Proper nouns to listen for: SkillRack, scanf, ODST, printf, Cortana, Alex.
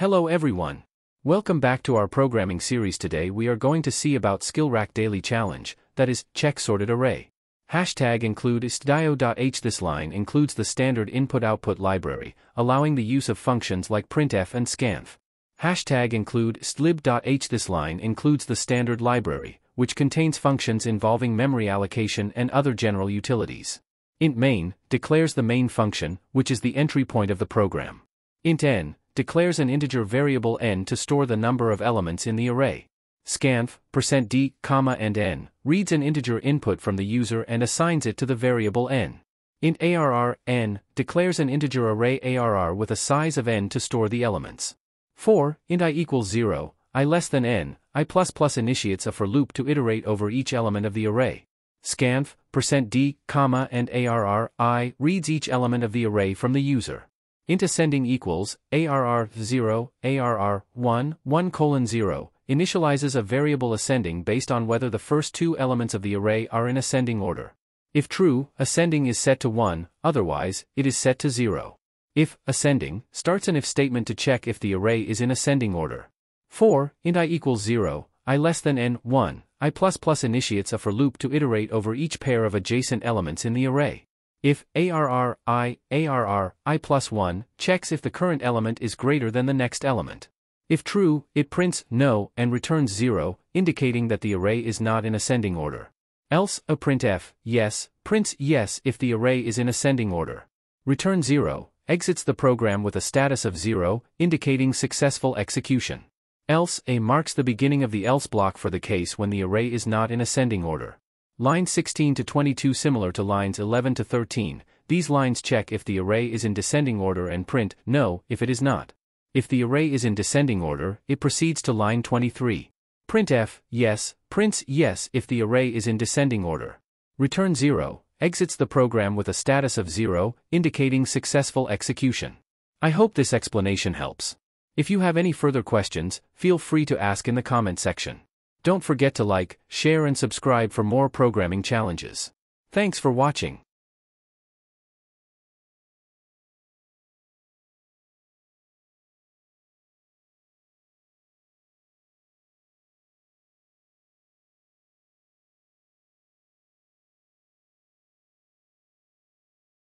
Hello everyone. Welcome back to our programming series. Today we are going to see about SkillRack daily challenge, that is, check sorted array. Hashtag include istdio.h. This line includes the standard input-output library, allowing the use of functions like printf and scanf. Hashtag include istlib.h. This line includes the standard library, which contains functions involving memory allocation and other general utilities. Int main declares the main function, which is the entry point of the program. Int n declares an integer variable n to store the number of elements in the array. Scanf, %d, and n, reads an integer input from the user and assigns it to the variable n. Int arr, n, declares an integer array arr with a size of n to store the elements. 4. Int I equals 0, I less than n, I++ initiates a for loop to iterate over each element of the array. Scanf, %d, and arr, I, reads each element of the array from the user. Int ascending equals arr 0 arr 1 1:0 initializes a variable ascending based on whether the first two elements of the array are in ascending order. If true, ascending is set to 1, otherwise, it is set to 0. If ascending starts an if statement to check if the array is in ascending order. 4. Int I equals 0, I less than n 1, I++ initiates a for loop to iterate over each pair of adjacent elements in the array. If arr I plus 1, checks if the current element is greater than the next element. If true, it prints no and returns 0, indicating that the array is not in ascending order. Else, a printf yes prints yes if the array is in ascending order. Return 0, exits the program with a status of 0, indicating successful execution. Else a marks the beginning of the else block for the case when the array is not in ascending order. Lines 16 to 22 similar to lines 11 to 13, these lines check if the array is in descending order and print no if it is not. If the array is in descending order, it proceeds to line 23. Printf yes prints yes if the array is in descending order. Return 0, exits the program with a status of 0, indicating successful execution. I hope this explanation helps. If you have any further questions, feel free to ask in the comment section. Don't forget to like, share and subscribe for more programming challenges. Thanks for watching.